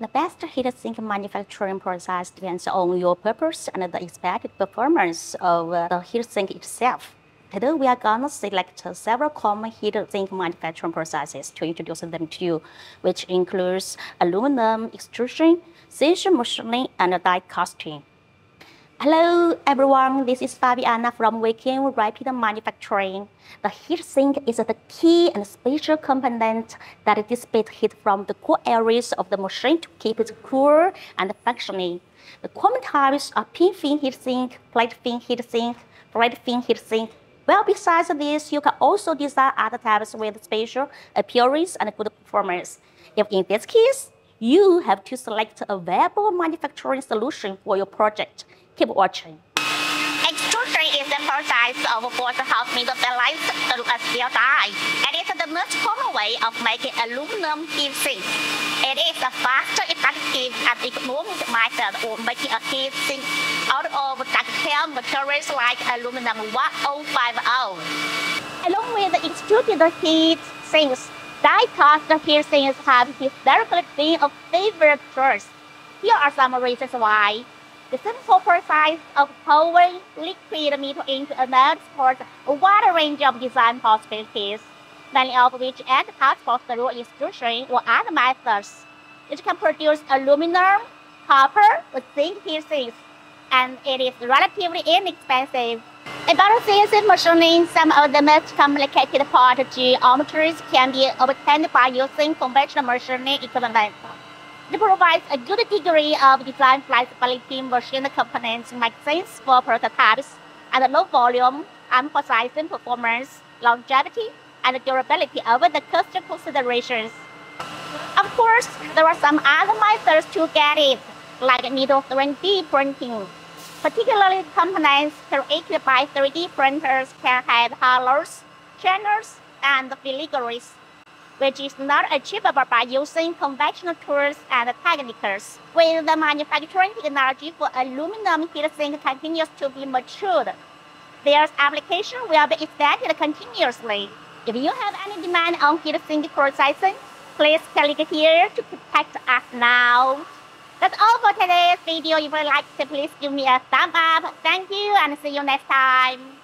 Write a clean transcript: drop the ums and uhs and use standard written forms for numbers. The best heatsink manufacturing process depends on your purpose and the expected performance of the heatsink itself. Today, we are going to select several common heatsink manufacturing processes to introduce them to you, which includes aluminum extrusion, CNC machining, and die casting. Hello, everyone. This is Fabiana from WayKen Rapid Manufacturing. The heatsink is the key and special component that dissipates heat from the core areas of the machine to keep it cool and functioning. The common types are pin-fin heatsink, plate-fin heatsink, thread-fin heatsink. Well, besides this, you can also design other types with special appearance and good performance. If in this case, you have to select a viable manufacturing solution for your project, keep watching. Extrusion is the process of both half metal balanced through a steel die, and it's the most common way of making aluminum heatsink. It is a fast, effective, and economic method of making a heatsink out of ductile materials like aluminum 1050. Along with the extruded heatsinks, die-cast heatsinks have historically been a favorite choice. Here are some reasons why. The simple process of pouring liquid metal into a mold supports a wide range of design possibilities, many of which are possible through extrusion or other methods. It can produce aluminum, copper, or zinc pieces, and it is relatively inexpensive. About CNC machining, some of the most complicated part geometries can be obtained by using conventional machining equipment. It provides a good degree of design flexibility. Machine components make sense for prototypes and low volume, emphasizing performance, longevity, and durability over the cost considerations. Of course, there are some other methods to get it, like needle 3D printing. Particularly components created by 3D printers can have hollows, channels, and filigranes, which is not achievable by using conventional tools and techniques. With the manufacturing technology for aluminum heatsink continues to be matured, their application will be extended continuously. If you have any demand on heatsink processing, please click here to contact us now. That's all for today's video. If you liked it, please give me a thumb up. Thank you and see you next time.